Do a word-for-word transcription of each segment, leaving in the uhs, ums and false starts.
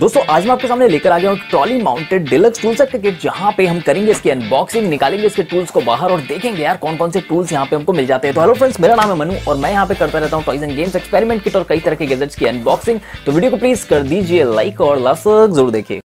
दोस्तों आज मैं आपके सामने लेकर आ गया हूं trolley mounted deluxe tool set का किट, जहां पे हम करेंगे इसकी अनबॉक्सिंग, निकालेंगे इसके टूल्स को बाहर और देखेंगे यार कौन कौन से टूल्स यहां पे हमको मिल जाते हैं। तो हेलो फ्रेंड्स, मेरा नाम है मनु और मैं यहां पे करता रहता हूं toys and games experiment kit और कई तरह के गैजेट्स की अनबॉक्सिंग। तो वीडियो को प्लीज कर दीजिए लाइक और लास्ट तक जरूर देखिए।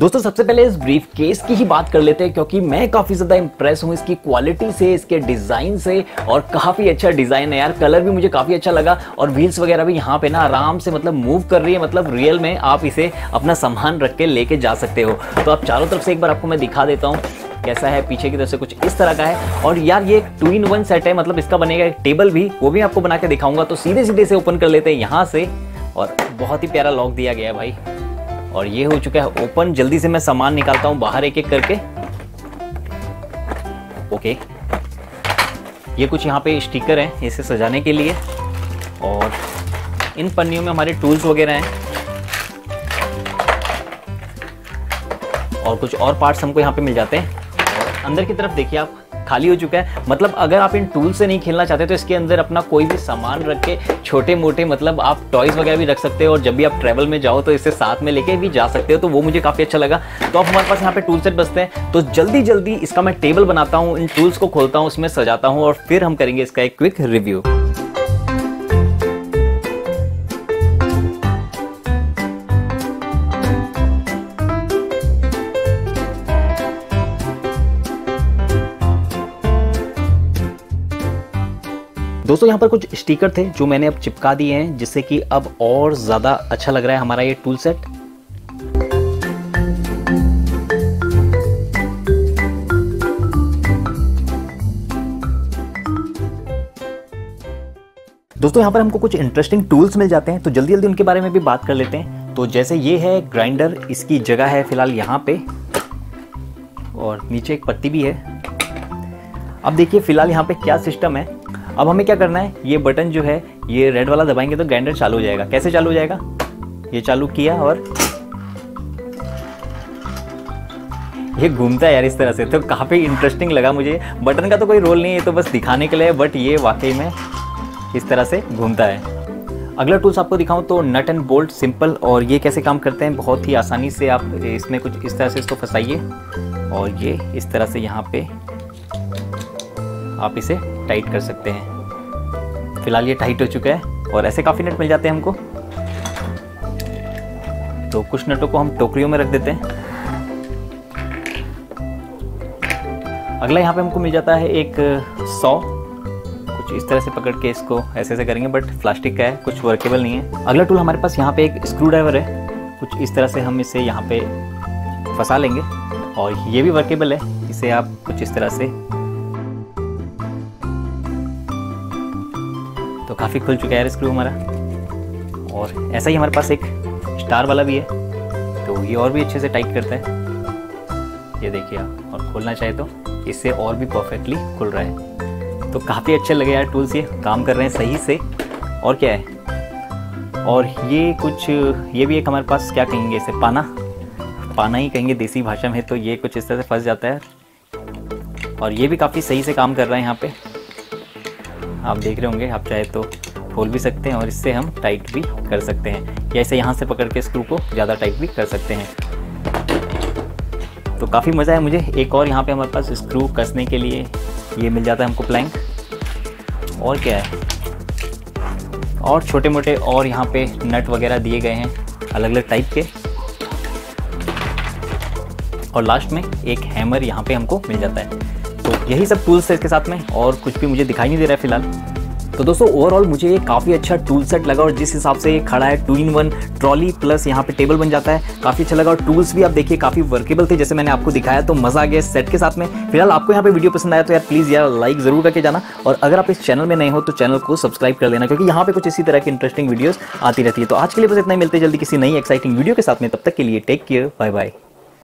दोस्तों सबसे पहले इस ब्रीफ केस की ही बात कर लेते हैं, क्योंकि मैं काफ़ी ज़्यादा इंप्रेस हूँ इसकी क्वालिटी से, इसके डिज़ाइन से, और काफ़ी अच्छा डिज़ाइन है यार। कलर भी मुझे काफ़ी अच्छा लगा और व्हील्स वगैरह भी यहाँ पे ना आराम से मतलब मूव कर रही है, मतलब रियल में आप इसे अपना सामान रख के लेके जा सकते हो। तो आप चारों तरफ से एक बार आपको मैं दिखा देता हूँ कैसा है। पीछे की तरफ से कुछ इस तरह का है और यार ये एक टू इन वन सेट है, मतलब इसका बनेगा एक टेबल भी, वो भी आपको बना के दिखाऊंगा। तो सीधे सीधे से ओपन कर लेते हैं यहाँ से और बहुत ही प्यारा लॉक दिया गया है भाई। और ये हो चुका है ओपन, जल्दी से मैं सामान निकालता हूं बाहर एक एक करके। ओके, ये कुछ यहाँ पे स्टिकर हैं इसे सजाने के लिए और इन पन्नियों में हमारे टूल्स वगैरह हैं और कुछ और पार्ट्स हमको यहाँ पे मिल जाते हैं। और अंदर की तरफ देखिए आप, खाली हो चुका है। मतलब अगर आप इन टूल से नहीं खेलना चाहते तो इसके अंदर अपना कोई भी सामान रख के छोटे मोटे मतलब आप टॉयज वगैरह भी रख सकते हो और जब भी आप ट्रैवल में जाओ तो इसे साथ में लेके भी जा सकते हो। तो वो मुझे काफ़ी अच्छा लगा। तो अब हमारे पास यहाँ पे टूल सेट बचते हैं, तो जल्दी जल्दी इसका मैं टेबल बनाता हूँ, इन टूल्स को खोलता हूँ, उसमें सजाता हूँ और फिर हम करेंगे इसका एक क्विक रिव्यू। दोस्तों यहाँ पर कुछ स्टिकर थे जो मैंने अब चिपका दिए हैं, जिससे कि अब और ज़्यादा अच्छा लग रहा है हमारा ये टूल सेट। दोस्तों यहाँ पर हमको कुछ इंटरेस्टिंग टूल्स मिल जाते हैं, तो जल्दी जल्दी उनके बारे में भी बात कर लेते हैं। तो जैसे ये है ग्राइंडर, इसकी जगह है फिलहाल यहाँ पे और नीचे एक पत्ती भी है। अब देखिए फिलहाल यहाँ पे क्या सिस्टम है। अब हमें क्या करना है, ये बटन जो है ये रेड वाला दबाएंगे तो ग्राइंडर चालू हो जाएगा। कैसे चालू हो जाएगा, ये चालू किया और ये घूमता है यार इस तरह से। तो काफ़ी इंटरेस्टिंग लगा मुझे। बटन का तो कोई रोल नहीं है, ये तो बस दिखाने के लिए, बट ये वाकई में इस तरह से घूमता है। अगला टूल्स आपको दिखाऊं तो नट एंड बोल्ट सिंपल, और ये कैसे काम करते हैं बहुत ही आसानी से। आप इसमें कुछ इस तरह से इसको फंसाइए और ये इस तरह से यहाँ पे आप इसे टाइट कर सकते हैं। फिलहाल ये टाइट हो चुका है और ऐसे काफ़ी नट मिल जाते हैं हमको। तो कुछ नटों को हम टोकरियों में रख देते हैं। अगला यहाँ पे हमको मिल जाता है एक सौ, कुछ इस तरह से पकड़ के इसको ऐसे ऐसे करेंगे, बट प्लास्टिक का है, कुछ वर्केबल नहीं है। अगला टूल हमारे पास यहाँ पे एक स्क्रू ड्राइवर है, कुछ इस तरह से हम इसे यहाँ पे फंसा लेंगे और ये भी वर्केबल है, इसे आप कुछ इस तरह से, तो काफ़ी खुल चुका है स्क्रू हमारा। और ऐसा ही हमारे पास एक स्टार वाला भी है, तो ये और भी अच्छे से टाइट करता है, ये देखिए आप। और खोलना चाहे तो इससे और भी परफेक्टली खुल रहा है। तो काफ़ी अच्छे लगे यार टूल्स, ये काम कर रहे हैं सही से और क्या है। और ये कुछ, ये भी एक हमारे पास, क्या कहेंगे इसे, पाना, पाना ही कहेंगे देसी भाषा में। तो ये कुछ इस तरह से फंस जाता है और ये भी काफ़ी सही से काम कर रहा है। यहाँ पर आप देख रहे होंगे, आप चाहे तो खोल भी सकते हैं और इससे हम टाइट भी कर सकते हैं, या इसे यहाँ से पकड़ के स्क्रू को ज़्यादा टाइट भी कर सकते हैं। तो काफ़ी मज़ा है मुझे। एक और यहाँ पे हमारे पास स्क्रू कसने के लिए ये मिल जाता है हमको, प्लैंक, और क्या है, और छोटे मोटे और यहाँ पे नट वगैरह दिए गए हैं अलग अलग टाइप के। और लास्ट में एक हैमर यहाँ पर हमको मिल जाता है। यही सब टूल्स है इसके साथ में, और कुछ भी मुझे दिखाई नहीं दे रहा है फिलहाल। तो दोस्तों ओवरऑल मुझे ये काफ़ी अच्छा टूल सेट लगा और जिस हिसाब से ये खड़ा है, two in one trolley plus यहाँ पे टेबल बन जाता है, काफ़ी अच्छा लगा। और टूल्स भी आप देखिए काफ़ी वर्केबल थे जैसे मैंने आपको दिखाया, तो मज़ा आ गया इस सेट के साथ में। फिलहाल आपको यहाँ पे वीडियो पसंद आया तो यार प्लीज़ यार लाइक ज़रूर करके जाना, और अगर आप इस चैनल में नए हो तो चैनल को सब्सक्राइब कर लेना, क्योंकि यहाँ पर कुछ इसी तरह की इंटरेस्टिंग वीडियोज़ आती रहती है। तो आज के लिए बस इतना ही, मिलते जल्दी किसी नई एक्साइटिंग वीडियो के साथ में, तब तक के लिए टेक केयर, बाय बाय।